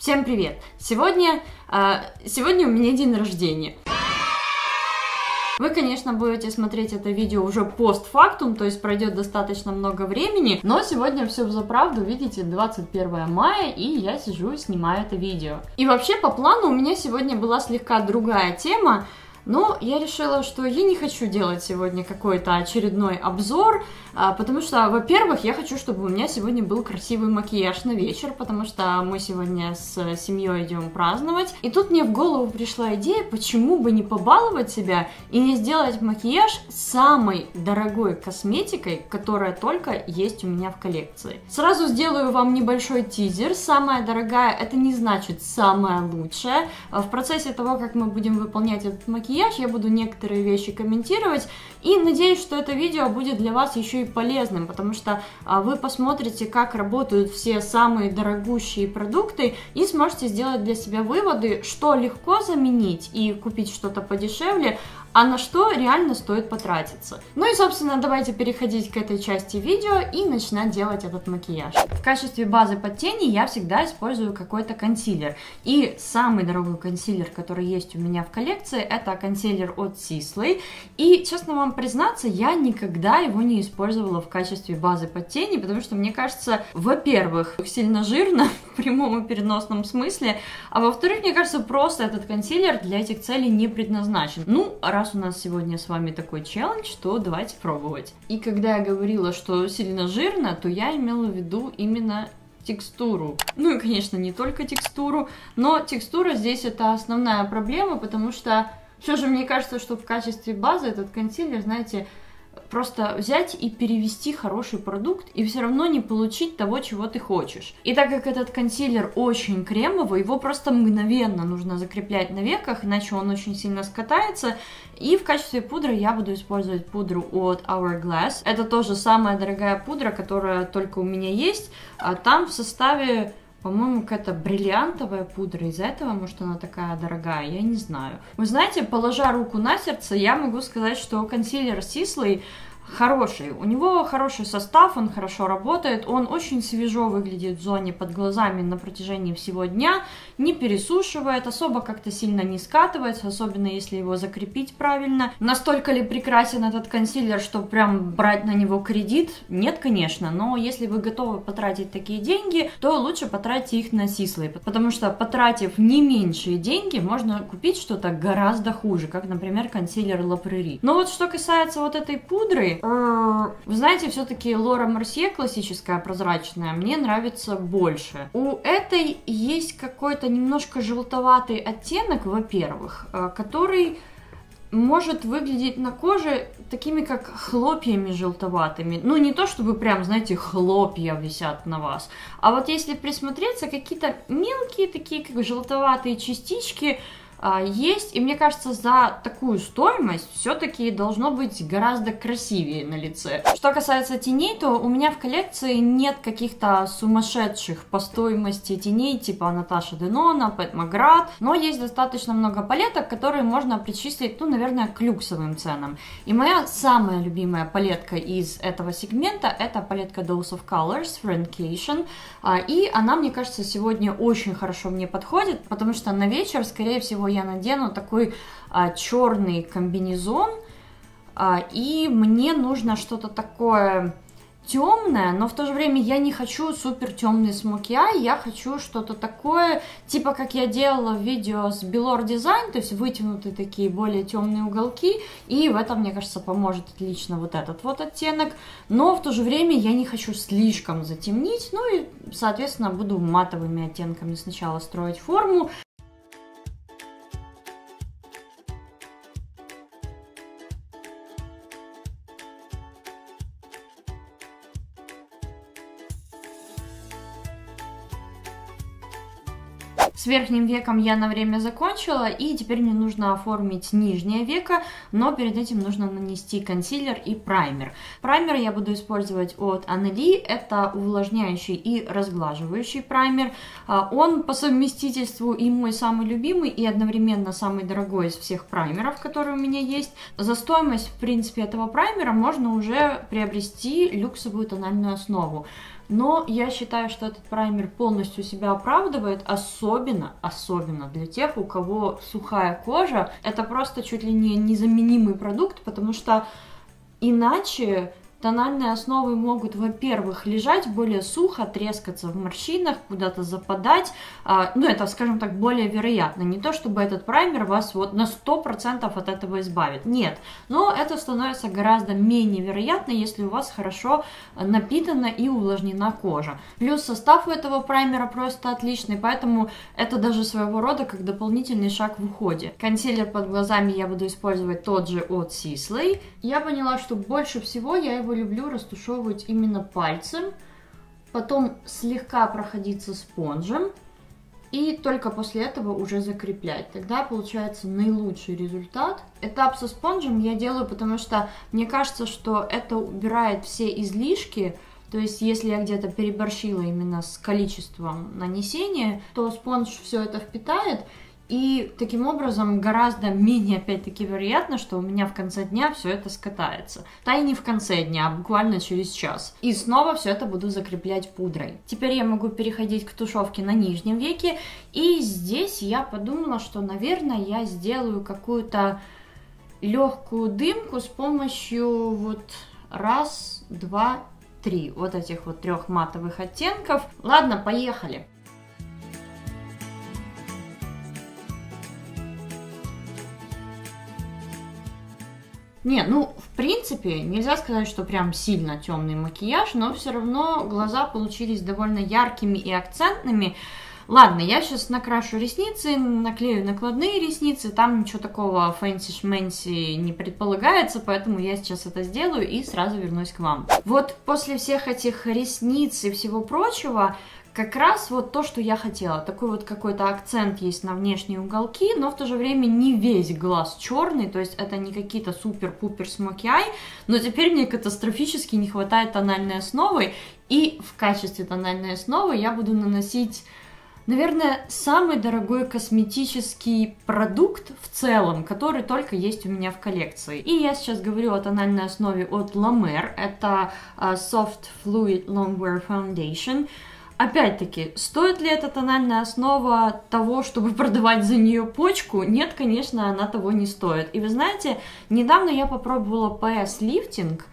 Всем привет! Сегодня у меня день рождения. Вы, конечно, будете смотреть это видео уже постфактум, то есть пройдет достаточно много времени, но сегодня все взаправду, видите, 21 мая, и я сижу и снимаю это видео. И вообще, по плану у меня сегодня была слегка другая тема, но я решила, что я не хочу делать сегодня какой-то очередной обзор, потому что, во-первых, я хочу, чтобы у меня сегодня был красивый макияж на вечер, потому что мы сегодня с семьей идем праздновать. И тут мне в голову пришла идея, почему бы не побаловать себя и не сделать макияж самой дорогой косметикой, которая только есть у меня в коллекции. Сразу сделаю вам небольшой тизер. Самая дорогая — это не значит самая лучшая. В процессе того, как мы будем выполнять этот макияж, я буду некоторые вещи комментировать, и надеюсь, что это видео будет для вас еще и полезным, потому что вы посмотрите, как работают все самые дорогущие продукты, и сможете сделать для себя выводы, что легко заменить и купить что-то подешевле, а на что реально стоит потратиться. Ну и, собственно, давайте переходить к этой части видео и начинать делать этот макияж. В качестве базы под тени я всегда использую какой-то консилер. И самый дорогой консилер, который есть у меня в коллекции, это консилер от Sisley. И, честно вам признаться, я никогда его не использовала в качестве базы под тени, потому что, мне кажется, во-первых, сильно жирно, в прямом и переносном смысле, а во-вторых, мне кажется, просто этот консилер для этих целей не предназначен. Ну, раз у нас сегодня с вами такой челлендж, то давайте пробовать. И когда я говорила, что сильно жирно, то я имела в виду именно текстуру. Ну и, конечно, не только текстуру, но текстура здесь это основная проблема, потому что все же мне кажется, что в качестве базы этот консилер, знаете, просто взять и перевести хороший продукт и все равно не получить того, чего ты хочешь. И так как этот консилер очень кремовый, его просто мгновенно нужно закреплять на веках, иначе он очень сильно скатается. И в качестве пудры я буду использовать пудру от Hourglass. Это тоже самая дорогая пудра, которая только у меня есть. А там в составе, по-моему, какая-то бриллиантовая пудра, из-за этого, может, она такая дорогая, я не знаю. Вы знаете, положа руку на сердце, я могу сказать, что консилер Sisley хороший. У него хороший состав, он хорошо работает, он очень свежо выглядит в зоне под глазами на протяжении всего дня, не пересушивает, особо как-то сильно не скатывается, особенно если его закрепить правильно. Настолько ли прекрасен этот консилер, что прям брать на него кредит? Нет, конечно, но если вы готовы потратить такие деньги, то лучше потратьте их на Sisley, потому что, потратив не меньшие деньги, можно купить что-то гораздо хуже, как, например, консилер La Prairie. Но вот что касается вот этой пудры, вы знаете, все-таки Лора Мерсье классическая прозрачная мне нравится больше. У этой есть какой-то немножко желтоватый оттенок, во-первых, который может выглядеть на коже такими как хлопьями желтоватыми. Ну, не то чтобы прям, знаете, хлопья висят на вас, а вот если присмотреться, какие-то мелкие такие как желтоватые частички есть, и мне кажется, за такую стоимость все-таки должно быть гораздо красивее на лице. Что касается теней, то у меня в коллекции нет каких-то сумасшедших по стоимости теней, типа Наташа Денона, Пэт Маград, но есть достаточно много палеток, которые можно причислить, ну, наверное, к люксовым ценам. И моя самая любимая палетка из этого сегмента — это палетка Dose of Colors, Friendcation, и она, мне кажется, сегодня очень хорошо мне подходит, потому что на вечер, скорее всего, я надену такой черный комбинезон, и мне нужно что-то такое темное, но в то же время я не хочу супер темный смоки-ай, я хочу что-то такое, типа как я делала в видео с Белор Дизайн, то есть вытянутые такие более темные уголки, и в этом, мне кажется, поможет отлично вот этот вот оттенок, но в то же время я не хочу слишком затемнить, ну и, соответственно, буду матовыми оттенками сначала строить форму. С верхним веком я на время закончила, и теперь мне нужно оформить нижнее веко, но перед этим нужно нанести консилер и праймер. Праймер я буду использовать от Aneli, это увлажняющий и разглаживающий праймер. Он по совместительству и мой самый любимый, и одновременно самый дорогой из всех праймеров, которые у меня есть. За стоимость, в принципе, этого праймера можно уже приобрести люксовую тональную основу. Но я считаю, что этот праймер полностью себя оправдывает, особенно для тех, у кого сухая кожа. Это просто чуть ли не незаменимый продукт, потому что иначе тональные основы могут, во-первых, лежать более сухо, трескаться в морщинах, куда-то западать. Ну, это, скажем так, более вероятно. Не то, чтобы этот праймер вас вот на 100% от этого избавит. Нет. Но это становится гораздо менее вероятно, если у вас хорошо напитана и увлажнена кожа. Плюс состав у этого праймера просто отличный, поэтому это даже своего рода как дополнительный шаг в уходе. Консилер под глазами я буду использовать тот же от Sisley. Я поняла, что больше всего я его люблю растушевывать именно пальцем, потом слегка проходиться спонжем и только после этого уже закреплять. Тогда получается наилучший результат. Этап со спонжем я делаю, потому что мне кажется, что это убирает все излишки. То есть, если я где-то переборщила именно с количеством нанесения, то спонж все это впитает. И таким образом гораздо менее, опять-таки, вероятно, что у меня в конце дня все это скатается. Да и не в конце дня, а буквально через час. И снова все это буду закреплять пудрой. Теперь я могу переходить к тушевке на нижнем веке. И здесь я подумала, что, наверное, я сделаю какую-то легкую дымку с помощью вот раз, два, три. Вот этих вот трех матовых оттенков. Ладно, поехали. Не, ну, в принципе, нельзя сказать, что прям сильно темный макияж, но все равно глаза получились довольно яркими и акцентными. Ладно, я сейчас накрашу ресницы, наклею накладные ресницы, там ничего такого фэнси-шмэнси не предполагается, поэтому я сейчас это сделаю и сразу вернусь к вам. Вот после всех этих ресниц и всего прочего, как раз вот то, что я хотела. Такой вот какой-то акцент есть на внешние уголки, но в то же время не весь глаз черный, то есть это не какие-то супер-пупер смоки-ай, но теперь мне катастрофически не хватает тональной основы, и в качестве тональной основы я буду наносить, наверное, самый дорогой косметический продукт в целом, который только есть у меня в коллекции. И я сейчас говорю о тональной основе от La Mer, это Soft Fluid Long Wear Foundation. Опять-таки, стоит ли эта тональная основа того, чтобы продавать за нее почку? Нет, конечно, она того не стоит. И вы знаете, недавно я попробовала PS лифтинг,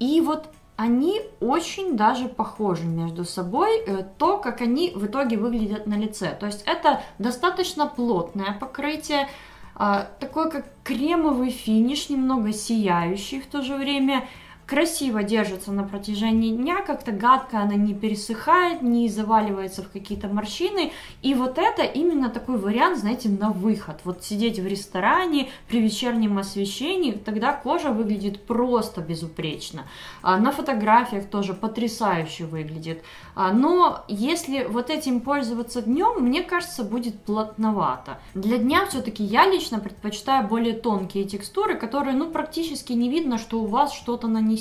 и вот они очень даже похожи между собой, то, как они в итоге выглядят на лице. То есть это достаточно плотное покрытие, такой как кремовый финиш, немного сияющий в то же время. Красиво держится на протяжении дня, как-то гадко она не пересыхает, не заваливается в какие-то морщины. И вот это именно такой вариант, знаете, на выход. Вот сидеть в ресторане при вечернем освещении, тогда кожа выглядит просто безупречно. На фотографиях тоже потрясающе выглядит. Но если вот этим пользоваться днем, мне кажется, будет плотновато. Для дня все-таки я лично предпочитаю более тонкие текстуры, которые, ну, практически не видно, что у вас что-то нанесено.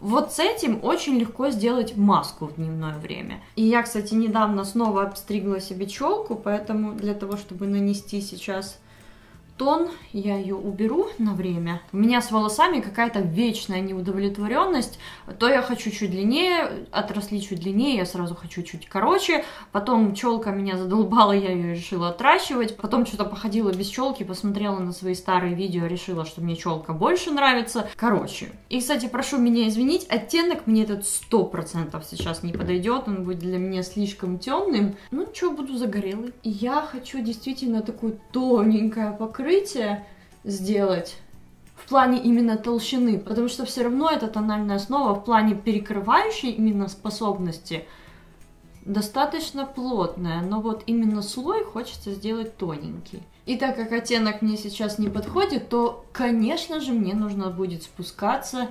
Вот с этим очень легко сделать маску в дневное время. И я, кстати, недавно снова обстригла себе челку, поэтому для того, чтобы нанести сейчас тон, я ее уберу на время. У меня с волосами какая-то вечная неудовлетворенность. То я хочу чуть длиннее, отросли чуть длиннее, я сразу хочу чуть короче. Потом челка меня задолбала, я ее решила отращивать. Потом что-то походила без челки, посмотрела на свои старые видео, решила, что мне челка больше нравится. Короче. И, кстати, прошу меня извинить, оттенок мне этот 100% сейчас не подойдет. Он будет для меня слишком темным. Ну, что, буду загорелой. Я хочу действительно такую тоненькое покрытие сделать в плане именно толщины, потому что все равно эта тональная основа в плане перекрывающей именно способности достаточно плотная, но вот именно слой хочется сделать тоненький. И так как оттенок мне сейчас не подходит, то, конечно же, мне нужно будет спускаться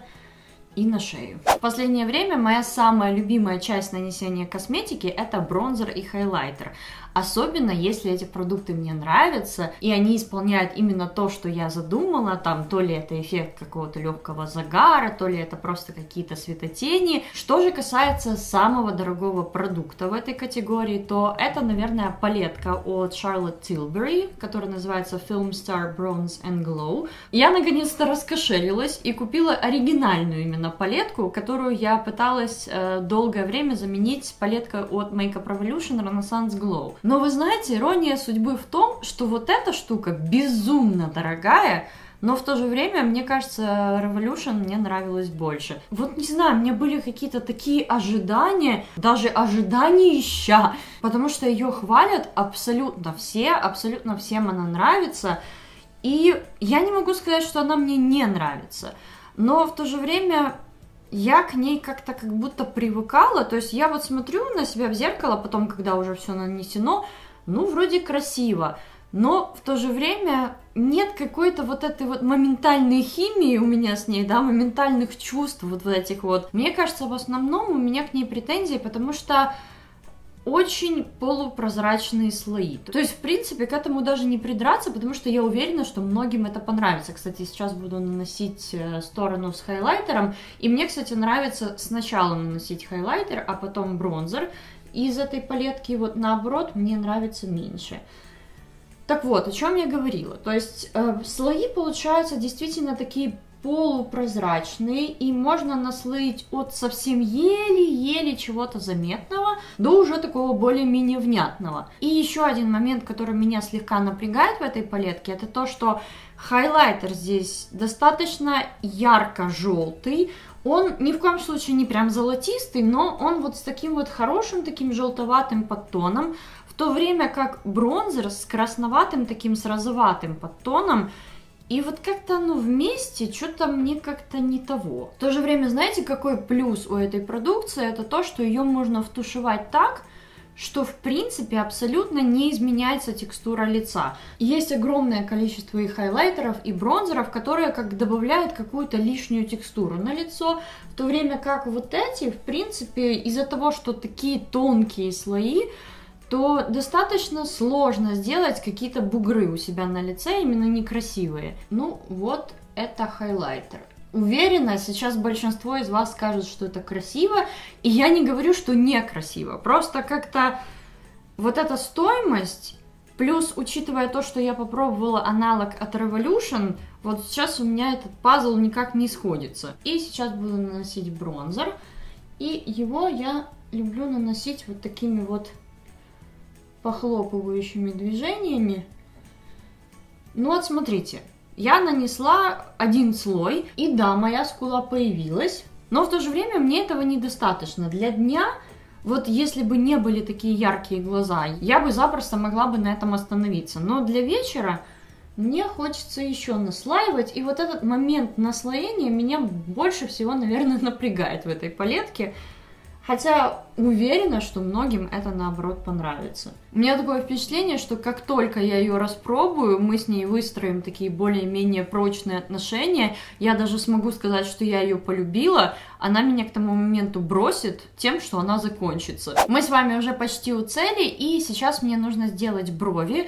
и на шею. В последнее время моя самая любимая часть нанесения косметики — это бронзер и хайлайтер. Особенно, если эти продукты мне нравятся, и они исполняют именно то, что я задумала, там, то ли это эффект какого-то легкого загара, то ли это просто какие-то светотени. Что же касается самого дорогого продукта в этой категории, то это, наверное, палетка от Charlotte Tilbury, которая называется Film Star Bronze Glow. Я наконец-то раскошелилась и купила оригинальную именно палетку, которую я пыталась долгое время заменить палеткой от Makeup Revolution Renaissance Glow. Но вы знаете, ирония судьбы в том, что вот эта штука безумно дорогая, но в то же время, мне кажется, Revolution мне нравилось больше. Вот не знаю, у меня были какие-то такие ожидания, даже ожиданища, потому что ее хвалят абсолютно всем она нравится. И я не могу сказать, что она мне не нравится, но в то же время я к ней как-то как будто привыкала, то есть я вот смотрю на себя в зеркало, потом, когда уже все нанесено, ну, вроде красиво, но в то же время нет какой-то вот этой вот моментальной химии у меня с ней, да, моментальных чувств вот этих вот. Мне кажется, в основном у меня к ней претензии, потому что очень полупрозрачные слои. То есть, в принципе, к этому даже не придраться, потому что я уверена, что многим это понравится. Кстати, сейчас буду наносить сторону с хайлайтером. И мне, кстати, нравится сначала наносить хайлайтер, а потом бронзер. И из этой палетки вот наоборот мне нравится меньше. Так вот, о чем я говорила. То есть, слои получаются действительно такие полупрозрачные, и можно наслоить от совсем еле-еле чего-то заметного до уже такого более-менее внятного. И еще один момент, который меня слегка напрягает в этой палетке, это то, что хайлайтер здесь достаточно ярко-желтый. Он ни в коем случае не прям золотистый, но он вот с таким вот хорошим, таким желтоватым подтоном, в то время как бронзер с красноватым, таким с розоватым подтоном. И вот как-то оно вместе, что-то мне как-то не того. В то же время, знаете, какой плюс у этой продукции? Это то, что ее можно втушевать так, что в принципе абсолютно не изменяется текстура лица. Есть огромное количество и хайлайтеров, и бронзеров, которые как добавляют какую-то лишнюю текстуру на лицо, в то время как вот эти, в принципе, из-за того, что такие тонкие слои, то достаточно сложно сделать какие-то бугры у себя на лице, именно некрасивые. Ну, вот это хайлайтер. Уверена, сейчас большинство из вас скажут, что это красиво, и я не говорю, что некрасиво. Просто как-то вот эта стоимость, плюс, учитывая то, что я попробовала аналог от Revolution, вот сейчас у меня этот пазл никак не сходится. И сейчас буду наносить бронзер, и его я люблю наносить вот такими вот похлопывающими движениями. Ну вот, смотрите, я нанесла один слой, и да, моя скула появилась, но в то же время мне этого недостаточно. Для дня, вот если бы не были такие яркие глаза, я бы запросто могла бы на этом остановиться, но для вечера мне хочется еще наслаивать, и вот этот момент наслоения меня больше всего, наверное, напрягает в этой палетке. Хотя уверена, что многим это наоборот понравится. У меня такое впечатление, что как только я ее распробую, мы с ней выстроим такие более-менее прочные отношения. Я даже смогу сказать, что я ее полюбила. Она меня к тому моменту бросит тем, что она закончится. Мы с вами уже почти у цели, и сейчас мне нужно сделать брови.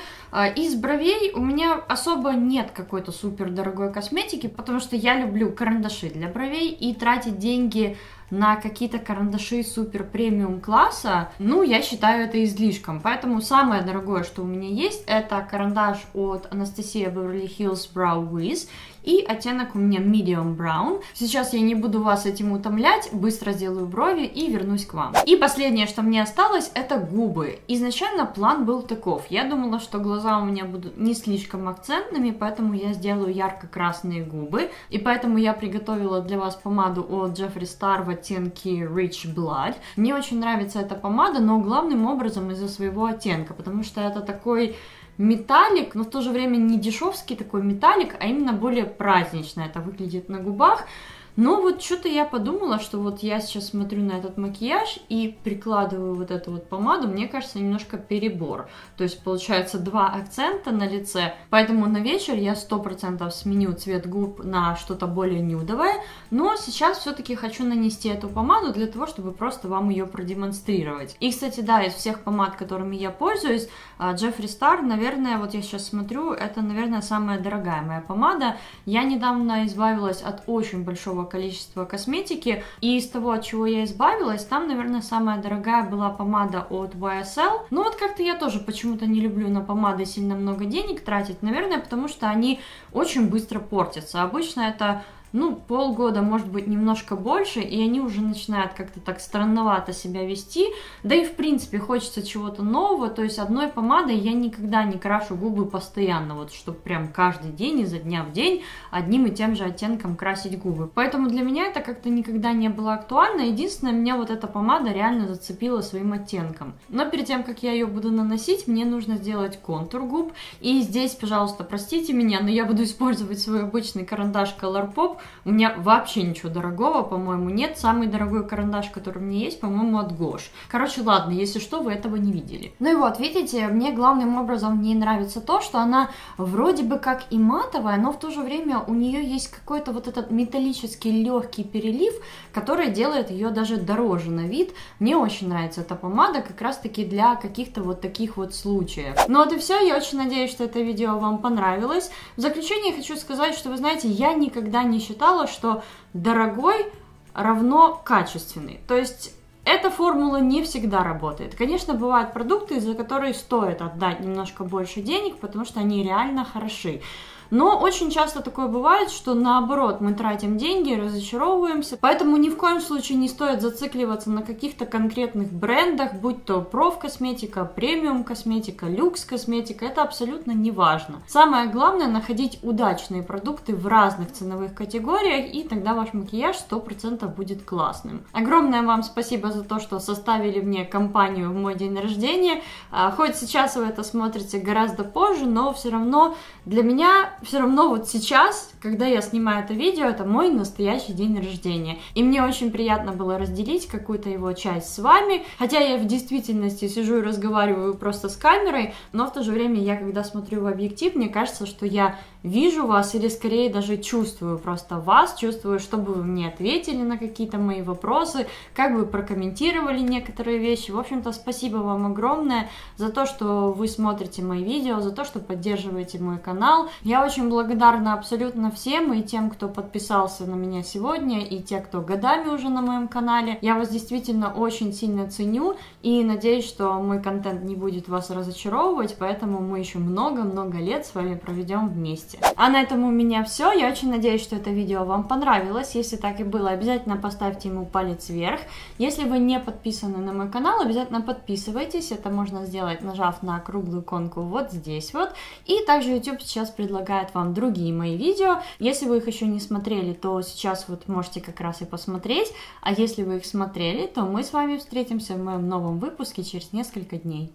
Из бровей у меня особо нет какой-то супер дорогой косметики, потому что я люблю карандаши для бровей и тратить деньги на какие-то карандаши супер премиум класса, ну, я считаю это излишком. Поэтому самое дорогое, что у меня есть, это карандаш от Anastasia Beverly Hills Brow Wiz, и оттенок у меня Medium Brown. Сейчас я не буду вас этим утомлять, быстро сделаю брови и вернусь к вам. И последнее, что мне осталось, это губы. Изначально план был таков. Я думала, что глаза у меня будут не слишком акцентными, поэтому я сделаю ярко-красные губы. И поэтому я приготовила для вас помаду от Jeffree Star в оттенке Rich Blood. Мне очень нравится эта помада, но главным образом из-за своего оттенка, потому что это такой металлик, но в то же время не дешевский такой металлик, а именно более празднично это выглядит на губах. Но вот что-то я подумала, что вот я сейчас смотрю на этот макияж и прикладываю вот эту вот помаду, мне кажется, немножко перебор. То есть получается два акцента на лице, поэтому на вечер я 100% сменю цвет губ на что-то более нюдовое, но сейчас все-таки хочу нанести эту помаду для того, чтобы просто вам ее продемонстрировать. И, кстати, да, из всех помад, которыми я пользуюсь, Jeffree Star, наверное, вот я сейчас смотрю, это, наверное, самая дорогая моя помада. Я недавно избавилась от очень большого количества косметики, и из того, от чего я избавилась, там, наверное, самая дорогая была помада от YSL. Ну вот как-то я тоже почему-то не люблю на помады сильно много денег тратить, наверное, потому что они очень быстро портятся. Обычно это... ну, полгода, может быть, немножко больше, и они уже начинают как-то так странновато себя вести, да и, в принципе, хочется чего-то нового, то есть одной помадой я никогда не крашу губы постоянно, вот, чтобы прям каждый день, изо дня в день, одним и тем же оттенком красить губы, поэтому для меня это как-то никогда не было актуально, единственное, меня вот эта помада реально зацепила своим оттенком, но перед тем, как я ее буду наносить, мне нужно сделать контур губ, и здесь, пожалуйста, простите меня, но я буду использовать свой обычный карандаш Colourpop. У меня вообще ничего дорогого, по-моему, нет. Самый дорогой карандаш, который у меня есть, по-моему, от Гош. Короче, ладно, если что, вы этого не видели. Ну и вот, видите, мне главным образом в ней нравится то, что она вроде бы как и матовая, но в то же время у нее есть какой-то вот этот металлический легкий перелив, который делает ее даже дороже на вид. Мне очень нравится эта помада, как раз-таки для каких-то вот таких вот случаев. Ну вот и все, я очень надеюсь, что это видео вам понравилось. В заключение хочу сказать, что, вы знаете, я никогда не считала, что дорогой равно качественный. То есть эта формула не всегда работает. Конечно, бывают продукты, за которые стоит отдать немножко больше денег, потому что они реально хороши. Но очень часто такое бывает, что наоборот, мы тратим деньги, разочаровываемся. Поэтому ни в коем случае не стоит зацикливаться на каких-то конкретных брендах, будь то проф-косметика, премиум-косметика, люкс-косметика, это абсолютно не важно. Самое главное — находить удачные продукты в разных ценовых категориях, и тогда ваш макияж 100% будет классным. Огромное вам спасибо за то, что составили мне компанию в мой день рождения. Хоть сейчас вы это смотрите гораздо позже, но все равно для меня... все равно вот сейчас, когда я снимаю это видео, это мой настоящий день рождения. И мне очень приятно было разделить какую-то его часть с вами. Хотя я в действительности сижу и разговариваю просто с камерой, но в то же время я, когда смотрю в объектив, мне кажется, что я вижу вас, или скорее даже чувствую просто вас, чувствую, чтобы вы мне ответили на какие-то мои вопросы, как бы прокомментировали некоторые вещи. В общем-то, спасибо вам огромное за то, что вы смотрите мои видео, за то, что поддерживаете мой канал. Я очень благодарна абсолютно всем, и тем, кто подписался на меня сегодня, и те, кто годами уже на моем канале. Я вас действительно очень сильно ценю и надеюсь, что мой контент не будет вас разочаровывать, поэтому мы еще много-много лет с вами проведем вместе. А на этом у меня все. Я очень надеюсь, что это видео вам понравилось. Если так и было, обязательно поставьте ему палец вверх. Если вы не подписаны на мой канал, обязательно подписывайтесь. Это можно сделать, нажав на круглую иконку вот здесь вот. И также YouTube сейчас предлагает вам другие мои видео. Если вы их еще не смотрели, то сейчас вот можете как раз и посмотреть. А если вы их смотрели, то мы с вами встретимся в моем новом выпуске через несколько дней.